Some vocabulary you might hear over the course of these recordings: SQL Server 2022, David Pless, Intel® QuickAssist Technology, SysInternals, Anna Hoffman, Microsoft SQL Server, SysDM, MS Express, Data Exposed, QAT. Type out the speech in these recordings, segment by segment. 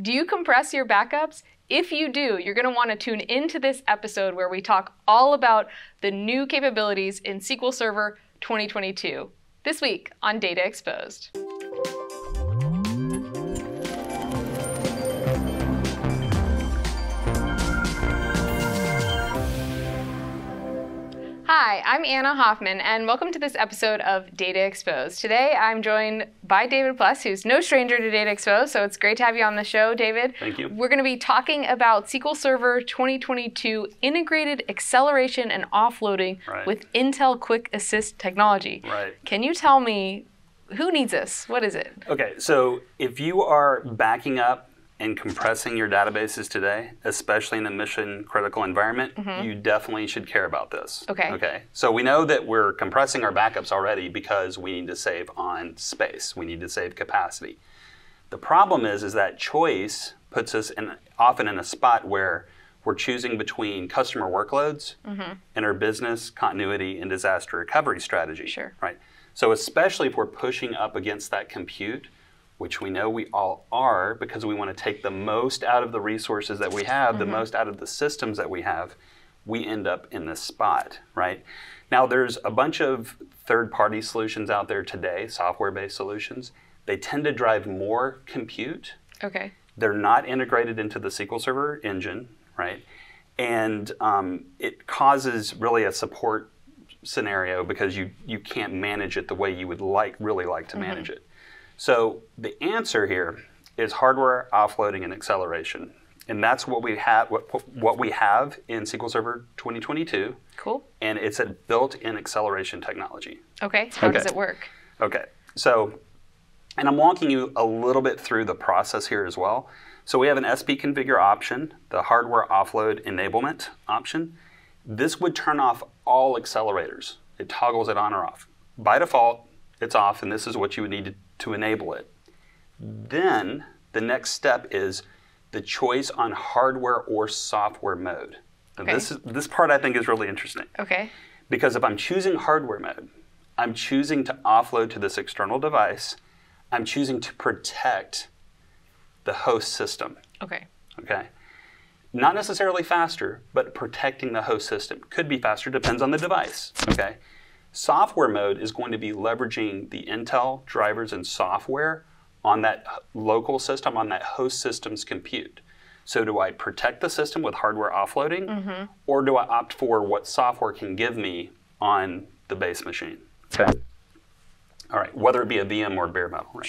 Do you compress your backups? If you do, you're going to want to tune into this episode where we talk all about the new capabilities in SQL Server 2022, this week on Data Exposed. Hi, I'm Anna Hoffman, and welcome to this episode of Data Exposed. Today, I'm joined by David Pless, who's no stranger to Data Exposed, so it's great to have you on the show, David. Thank you. We're going to be talking about SQL Server 2022 integrated acceleration and offloading with Intel QuickAssist Technology. Can you tell me, who needs this? What is it? Okay, so if you are backing up and compressing your databases today, especially in a mission-critical environment, you definitely should care about this. Okay. So we know that we're compressing our backups already because we need to save on space. We need to save capacity. The problem is that choice puts us in, often in a spot where we're choosing between customer workloads and our business continuity and disaster recovery strategy. So especially if we're pushing up against that compute, which we know we all are because we want to take the most out of the resources that we have, the most out of the systems that we have, we end up in this spot, Now, there's a bunch of third-party solutions out there today, software-based solutions. They tend to drive more compute. They're not integrated into the SQL Server engine, And it causes really a support scenario because you can't manage it the way you would really like to manage it. So the answer here is hardware offloading and acceleration, and that's what we have. What we have in SQL Server 2022. Cool. And it's a built-in acceleration technology. How does it work? So, and I'm walking you a little bit through the process here as well. So we have an SP configure option, the hardware offload enablement option. This would turn off all accelerators. It toggles it on or off. By default, it's off, and this is what you would need to enable it. Then the next step is the choice on hardware or software mode. Now this part I think is really interesting. Because if I'm choosing hardware mode, I'm choosing to offload to this external device. I'm choosing to protect the host system. Not necessarily faster, but protecting the host system. Could be faster, depends on the device. Software mode is going to be leveraging the Intel drivers and software on that local system, on that host system's compute. So do I protect the system with hardware offloading, or do I opt for what software can give me on the base machine? Whether it be a VM or bare metal.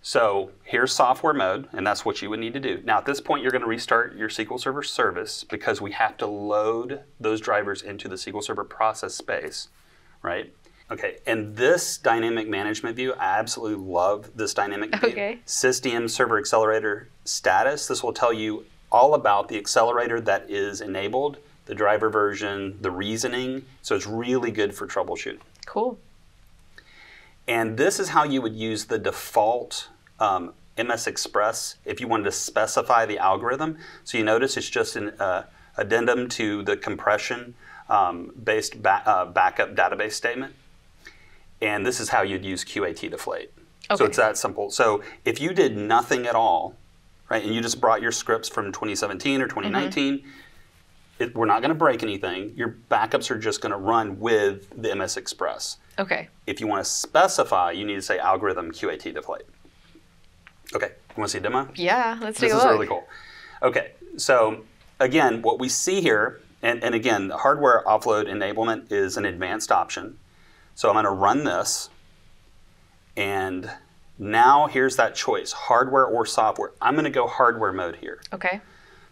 So here's software mode, and that's what you would need to do. Now, at this point, you're going to restart your SQL Server service because we have to load those drivers into the SQL Server process space, And this dynamic management view, I absolutely love this dynamic view. SysDM server accelerator status. This will tell you all about the accelerator that is enabled, the driver version, the reasoning. So it's really good for troubleshooting. And this is how you would use the default MS Express if you wanted to specify the algorithm. So you notice it's just an addendum to the compression-based backup database statement. And this is how you'd use QAT deflate. So it's that simple. So if you did nothing at all, and you just brought your scripts from 2017 or 2019, we're not going to break anything. Your backups are just going to run with the MS Express. If you want to specify, you need to say algorithm QAT deflate. You want to see a demo? Yeah, let's take a look. This is really cool. So again, what we see here, and again, the hardware offload enablement is an advanced option. So I'm going to run this, and now here's that choice, hardware or software. I'm going to go hardware mode here.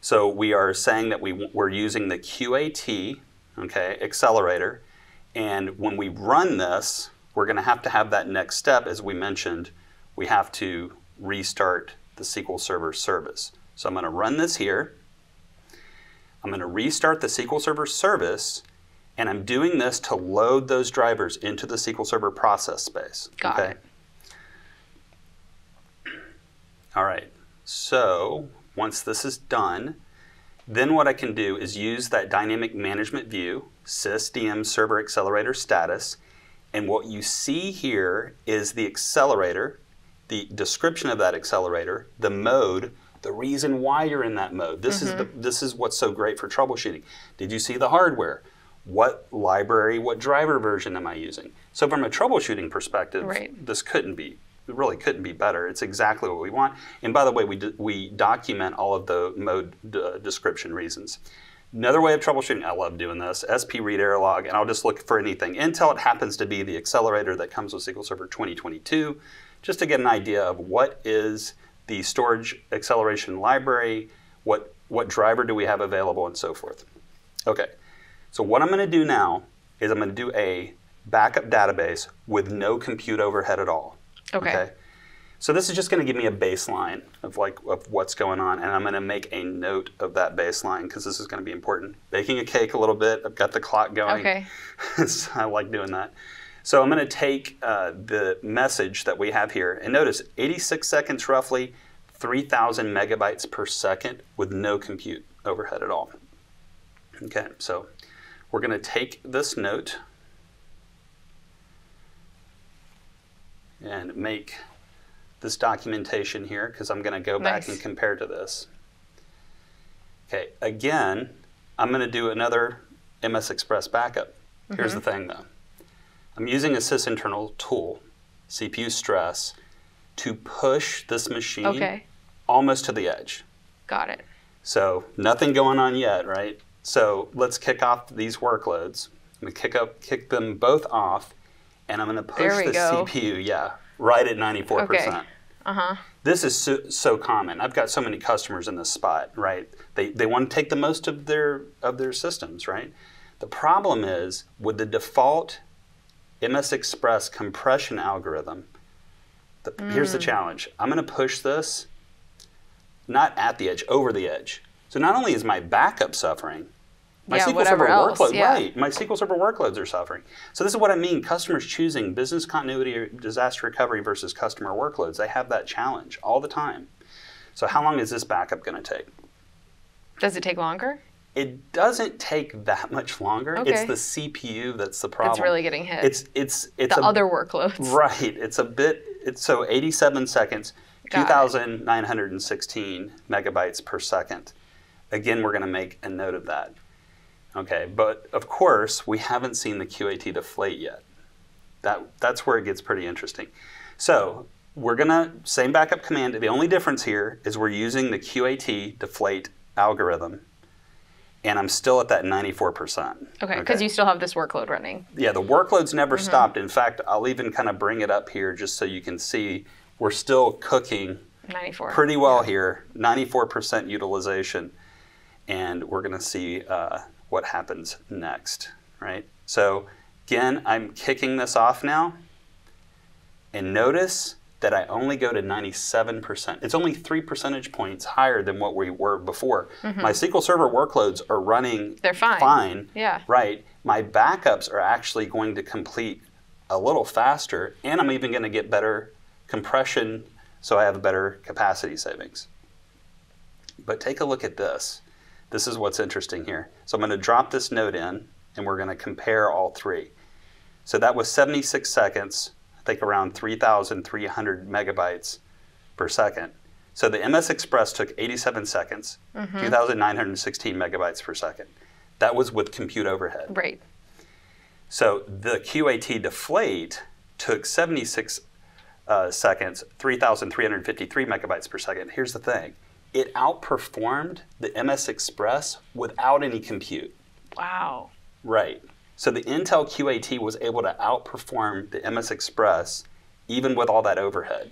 So we are saying that we're using the QAT accelerator. And when we run this, we're going to have that next step, as we mentioned. We have to restart the SQL Server service. So I'm going to run this here. I'm going to restart the SQL Server service. And I'm doing this to load those drivers into the SQL Server process space. Got it. All right. So once this is done, then what I can do is use that dynamic management view, SysDM server accelerator status, and what you see here is the accelerator the description of that accelerator, the mode, the reason why you're in that mode. This is this is what's so great for troubleshooting. Did you see the hardware? What library, what driver version am I using? So from a troubleshooting perspective, this really couldn't be better. It's exactly what we want. And by the way, we document all of the mode description reasons. Another way of troubleshooting, I love doing this, SP read error log, and I'll just look for anything. Intel, it happens to be the accelerator that comes with SQL Server 2022, just to get an idea of what is the storage acceleration library, what driver do we have available, and so forth. Okay, so what I'm gonna do now is I'm gonna do a backup database with no compute overhead at all. Okay. So this is just going to give me a baseline of what's going on, and I'm going to make a note of that baseline because this is going to be important. Baking a cake a little bit. I've got the clock going. Okay. So I like doing that. So I'm going to take the message that we have here, and notice 86 seconds roughly, 3,000 megabytes per second with no compute overhead at all. Okay. So we're going to take this note and make this documentation here, because I'm going to go back and compare to this. Okay, again, I'm going to do another MS Express backup. Here's the thing, though. I'm using a SysInternals tool, CPU stress, to push this machine almost to the edge. Got it. So nothing going on yet, right? So let's kick off these workloads. I'm going to kick them both off, and I'm going to push the CPU, right at 94%. Okay. This is so common. I've got so many customers in this spot, right? They want to take the most of their systems, right? The problem is with the default MS Express compression algorithm, here's the challenge. I'm going to push this not at the edge, over the edge. So not only is my backup suffering, my SQL Server workloads, my SQL Server workloads are suffering. So this is what I mean, customers choosing business continuity or disaster recovery versus customer workloads. They have that challenge all the time. So how long is this backup going to take? Does it take longer? It doesn't take that much longer. Okay. It's the CPU that's the problem. It's really getting hit. It's the other workloads. Right. It's a bit, so 87 seconds, 2,916 megabytes per second. Again, we're going to make a note of that. Okay, but of course, we haven't seen the QAT deflate yet. That's where it gets pretty interesting. So we're gonna, same backup command, the only difference here is we're using the QAT deflate algorithm, and I'm still at that 94%. Okay, because you still have this workload running. Yeah, the workload's never stopped. In fact, I'll even kind of bring it up here just so you can see we're still cooking 94. Pretty well here, 94% utilization, and we're gonna see what happens next, right? So again, I'm kicking this off now, and notice that I only go to 97%. It's only 3 percentage points higher than what we were before. My SQL Server workloads are running fine. Yeah. Right. My backups are actually going to complete a little faster, and I'm even going to get better compression, so I have better capacity savings. But take a look at this. This is what's interesting here. So I'm going to drop this note in, and we're going to compare all three. So that was 76 seconds, I think around 3,300 megabytes per second. So the MS Express took 87 seconds, 2,916 megabytes per second. That was with compute overhead. Right. So the QAT deflate took 76 seconds, 3,353 megabytes per second. Here's the thing. It outperformed the MS Express without any compute. Wow. Right. So the Intel QAT was able to outperform the MS Express even with all that overhead.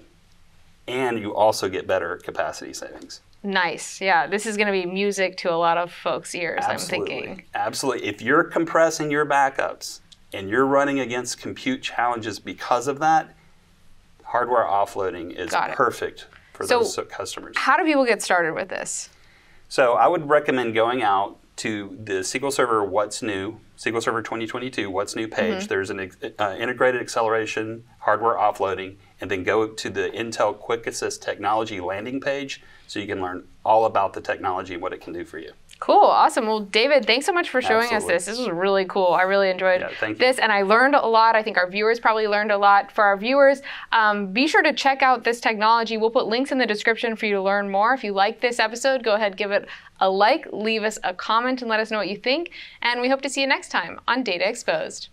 And you also get better capacity savings. Nice. Yeah. This is going to be music to a lot of folks' ears, I'm thinking. Absolutely. If you're compressing your backups and you're running against compute challenges because of that, hardware offloading is perfect for those customers. How do people get started with this? So I would recommend going out to the SQL Server What's New, SQL Server 2022 What's New page. There's an integrated acceleration, hardware offloading, and then go to the Intel QuickAssist Technology landing page so you can learn all about the technology and what it can do for you. Cool, awesome. Well, David, thanks so much for showing us this. This was really cool. I really enjoyed this, and I learned a lot. I think our viewers probably learned a lot. For our viewers, be sure to check out this technology. We'll put links in the description for you to learn more. If you like this episode, go ahead, give it a like, leave us a comment, and let us know what you think. And we hope to see you next time on Data Exposed.